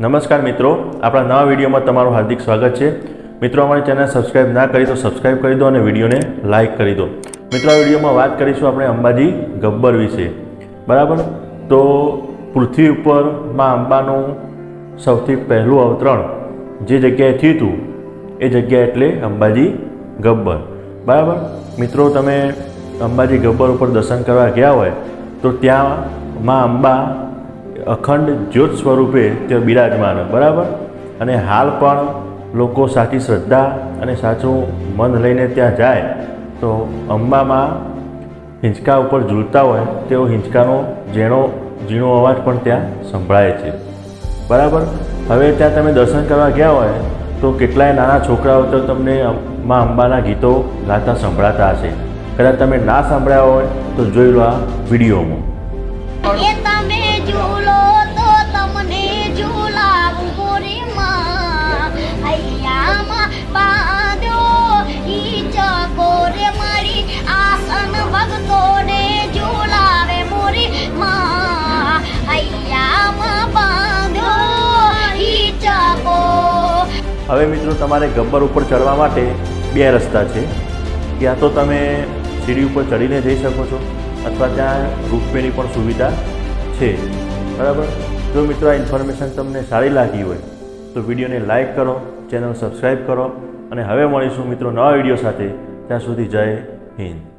नमस्कार मित्रों, आपणा नवा वीडियो में तमारुं हार्दिक स्वागत है। मित्रों, अमारी चैनल सब्सक्राइब ना करी तो सब्सक्राइब कर दो और वीडियो ने लाइक कर दो। मित्रों, वीडियो में बात करीशुं अपने अंबाजी गब्बर विषे। बराबर तो पृथ्वी पर मां अंबानु सौथी पहलुं अवतरण जे जग्याए थयुं हतुं ए जग्या एटले अंबाजी गब्बर। बराबर मित्रों, तमे अंबाजी गब्बर पर दर्शन करवा गया होय तो त्यां मां अंबा अखंड ज्योत स्वरूपे ते बिराजमान। बराबर अने हाल पण लोको साची श्रद्धा अने साचुं मन लईने त्यां जाए तो अंबा मां हिंचका उपर झूलता होय तेवो हिंचकानो झीणो अवाज पण त्यां संभळाय छे। बराबर हवे त्यां तमे दर्शन करवा गया होय तो केटलाय नाना छोकराओ तो तमने मां अंबाना गीतो गाता संभळाता हशे। कदाच तमे ना संभळ्या होय तो जोई लो आ विडियोमां। हवे मित्रों, तमारे गब्बर उपर चढ़वा माटे बे रस्ता है। या तो तमे सीढ़ी पर चढ़ीने जई शको छो अथवा त्यां रोपवेनी पण सुविधा है। बराबर जो मित्रों इन्फॉर्मेशन तमने सारी लगी होय तो विडियो ने लाइक करो, चैनल सब्सक्राइब करो और हवे मळीशुं मित्रों नवा विडियो साथे। त्यां सुधी जय हिंद।